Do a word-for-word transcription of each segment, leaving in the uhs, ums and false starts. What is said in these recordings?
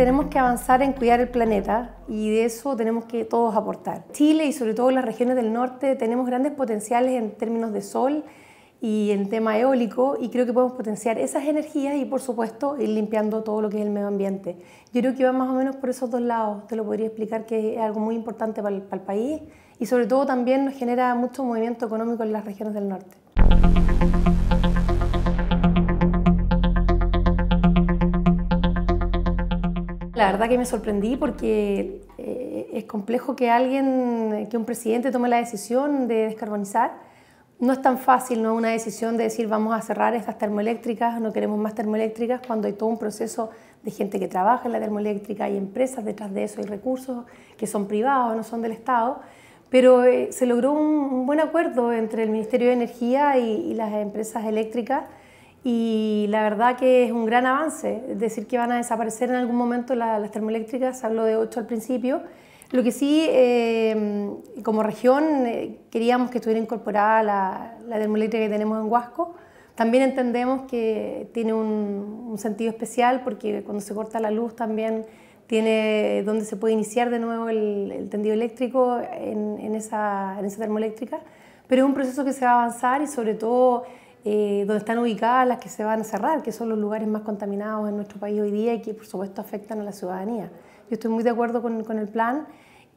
Tenemos que avanzar en cuidar el planeta y de eso tenemos que todos aportar. Chile y sobre todo las regiones del norte tenemos grandes potenciales en términos de sol y en tema eólico, y creo que podemos potenciar esas energías y por supuesto ir limpiando todo lo que es el medio ambiente. Yo creo que va más o menos por esos dos lados, te lo podría explicar, que es algo muy importante para el, para el país y sobre todo también nos genera mucho movimiento económico en las regiones del norte. La verdad que me sorprendí porque eh, es complejo que alguien, que un presidente tome la decisión de descarbonizar. No es tan fácil, no es una decisión de decir vamos a cerrar estas termoeléctricas, no queremos más termoeléctricas, cuando hay todo un proceso de gente que trabaja en la termoeléctrica, hay empresas detrás de eso, hay recursos que son privados, no son del Estado. Pero eh, se logró un, un buen acuerdo entre el Ministerio de Energía y, y las empresas eléctricas, y la verdad que es un gran avance. Es decir, que van a desaparecer en algún momento la, las termoeléctricas, se habló de ocho al principio. Lo que sí, eh, como región, eh, queríamos que estuviera incorporada la, la termoeléctrica que tenemos en Huasco. También entendemos que tiene un, un sentido especial porque cuando se corta la luz también tiene donde se puede iniciar de nuevo el, el tendido eléctrico en, en, esa, en esa termoeléctrica. Pero es un proceso que se va a avanzar y sobre todo Eh, donde están ubicadas las que se van a cerrar, que son los lugares más contaminados en nuestro país hoy día y que por supuesto afectan a la ciudadanía. Yo estoy muy de acuerdo con, con el plan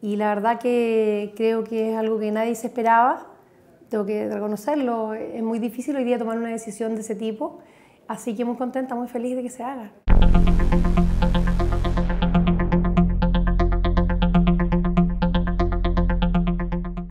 y la verdad que creo que es algo que nadie se esperaba, tengo que reconocerlo, es muy difícil hoy día tomar una decisión de ese tipo, así que muy contenta, muy feliz de que se haga.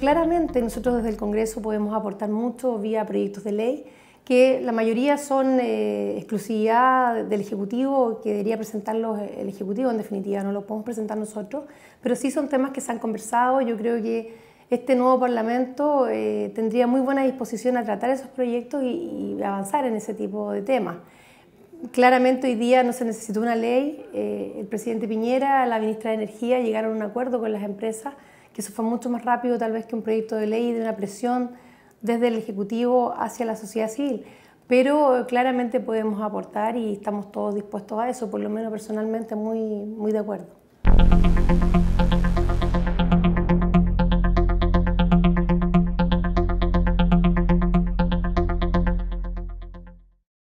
Claramente nosotros desde el Congreso podemos aportar mucho vía proyectos de ley que la mayoría son eh, exclusividad del Ejecutivo, que debería presentarlos el Ejecutivo en definitiva, no los podemos presentar nosotros, pero sí son temas que se han conversado. Yo creo que este nuevo Parlamento eh, tendría muy buena disposición a tratar esos proyectos y, y avanzar en ese tipo de temas. Claramente hoy día no se necesitó una ley, eh, el presidente Piñera, la ministra de Energía llegaron a un acuerdo con las empresas, que eso fue mucho más rápido tal vez que un proyecto de ley y de una presión desde el Ejecutivo hacia la sociedad civil. Pero claramente podemos aportar y estamos todos dispuestos a eso, por lo menos personalmente muy, muy de acuerdo.